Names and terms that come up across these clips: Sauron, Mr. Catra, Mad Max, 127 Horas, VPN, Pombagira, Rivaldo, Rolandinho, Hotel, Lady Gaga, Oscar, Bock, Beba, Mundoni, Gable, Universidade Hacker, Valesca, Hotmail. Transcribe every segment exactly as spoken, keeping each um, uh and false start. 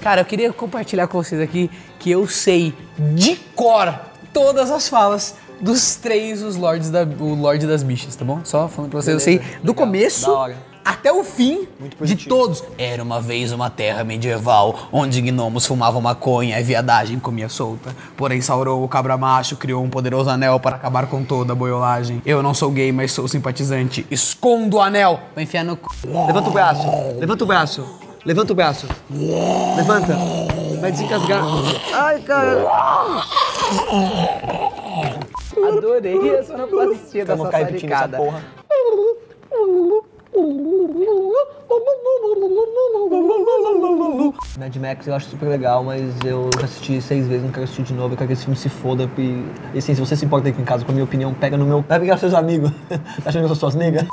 Cara, eu queria compartilhar com vocês aqui que eu sei de cor todas as falas dos três os lords da, o Lorde das Bichas, tá bom? Só falando pra vocês, beleza, eu sei do legal, começo até o fim de todos. Era uma vez uma terra medieval, onde gnomos fumavam maconha e viadagem comia solta. Porém, Sauron, o cabra macho, criou um poderoso anel para acabar com toda a boiolagem. Eu não sou gay, mas sou simpatizante. Escondo o anel. Vai enfiar no c... Levanta o braço, levanta o braço, levanta o braço. Levanta. Vai desencasgar. Ai, cara. Adorei a sonoplastia dessa saricada. Porra. Mad Max eu acho super legal, mas eu já assisti seis vezes, não quero assistir de novo, eu quero que esse filme se foda. E, e assim, se você se importa aqui em casa com a minha opinião, pega no meu... Vai pegar os seus amigos, tá achando que eu sou suas nega?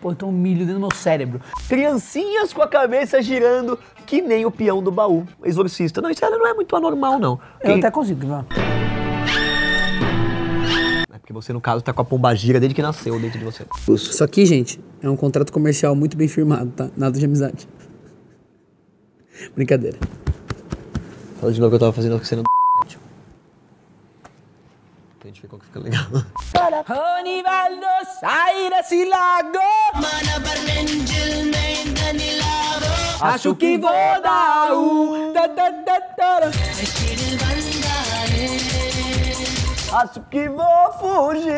Pô, tem um milho dentro do meu cérebro. Criancinhas com a cabeça girando que nem o peão do baú, exorcista. Não, isso não é muito anormal, não. Eu e... até consigo, não. Porque você, no caso, tá com a pombagira desde que nasceu dentro de você. Isso aqui, gente, é um contrato comercial muito bem firmado, tá? Nada de amizade. Brincadeira. Fala de novo que eu tava fazendo, que você não... A gente vê qual que fica legal. Rivaldo, sai desse lago! Acho que vou dar o... Acho que vou fugir.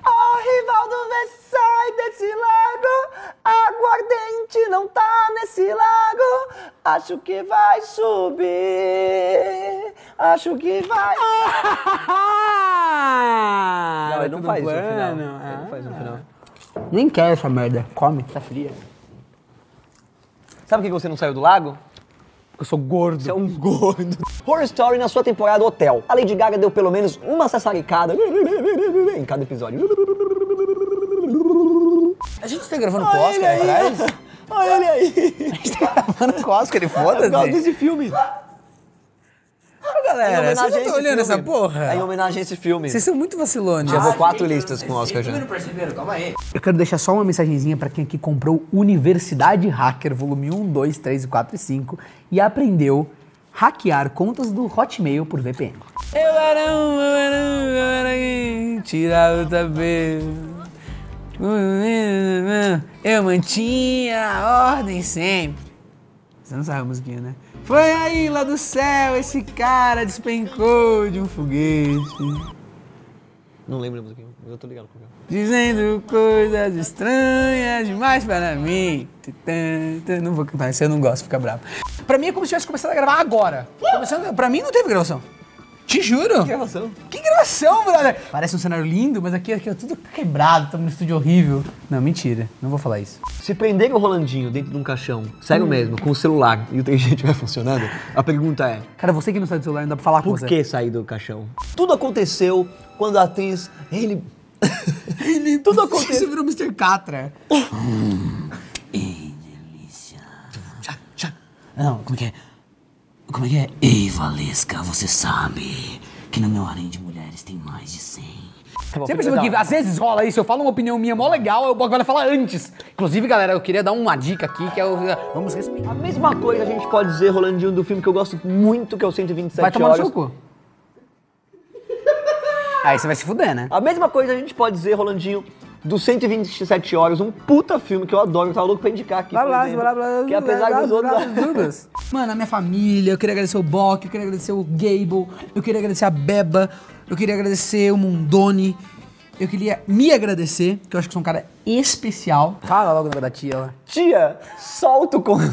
Oh, Rivaldo, vê se sai desse lago. Aguardente não tá nesse lago. Acho que vai subir. Acho que vai... Ah, não, ele não faz no final. Ele não faz no final. Nem quer essa merda. Come, tá fria. Sabe por que você não saiu do lago? Eu sou gordo. Você é um gordo. Horror Story na sua temporada Hotel. A Lady Gaga deu pelo menos uma sassaricada em cada episódio. A gente tá gravando com o Oscar aí atrás? Olha ele aí. A gente tá gravando com o Oscar, ele foda-se. Eu gosto desse filme. Ah, galera, vocês não estão olhando essa porra? É em homenagem a esse filme. Vocês são muito vacilones. Já vou quatro listas com o Oscar já. Vocês não perceberam, calma aí. Eu quero deixar só uma mensagenzinha pra quem aqui comprou Universidade Hacker, volume um, dois, três, quatro e cinco, e aprendeu hackear contas do Hotmail por V P N. Eu era um, eu era um, eu era um, tirava o cabelo. Eu mantinha a ordem sempre. Você não sabe a musiquinha, né? Foi aí lá do céu, esse cara despencou de um foguete. Não lembro a música, mas eu tô ligado com ela. Dizendo coisas estranhas demais para mim. Não vou cantar, isso eu não gosto, fica bravo. Pra mim é como se tivesse começado a gravar agora. Começando, pra mim não teve gravação. Te juro. Que gravação? Que gravação, brother! Parece um cenário lindo, mas aqui, aqui é tudo quebrado, estamos num estúdio horrível. Não, mentira, não vou falar isso. Se prenderem o Rolandinho dentro de um caixão, sério hum. mesmo, com o celular e o três G vai funcionando, a pergunta é... Cara, você que não sai do celular, não dá pra falar com você. Por que sair do caixão? Tudo aconteceu quando a atriz... Ele... Ele... Tudo aconteceu... Você virou mister Catra. Ei, delícia. Não, como é que é? Como é que é? Ei, Valesca, você sabe que no meu harém de mulheres tem mais de cem. Você percebeu que às vezes rola isso, eu falo uma opinião minha mó legal, eu agora falo antes. Inclusive, galera, eu queria dar uma dica aqui, que é o... Vamos respeitar. A mesma coisa a gente pode dizer, Rolandinho, do filme que eu gosto muito, que é o cento e vinte e sete Horas. Vai tomar no seu cu. Aí você vai se fuder, né? A mesma coisa a gente pode dizer, Rolandinho, do cento e vinte e sete Horas, um puta filme que eu adoro, eu tava louco pra indicar aqui, blá, blá, exemplo, blá, blá, que apesar blá, dos blá, outros... Blá, blá. Mano, a minha família, eu queria agradecer o Bock, eu queria agradecer o Gable, eu queria agradecer a Beba, eu queria agradecer o Mundoni, eu queria me agradecer, que eu acho que sou um cara especial. Fala logo da tia lá. Tia, solta o conto.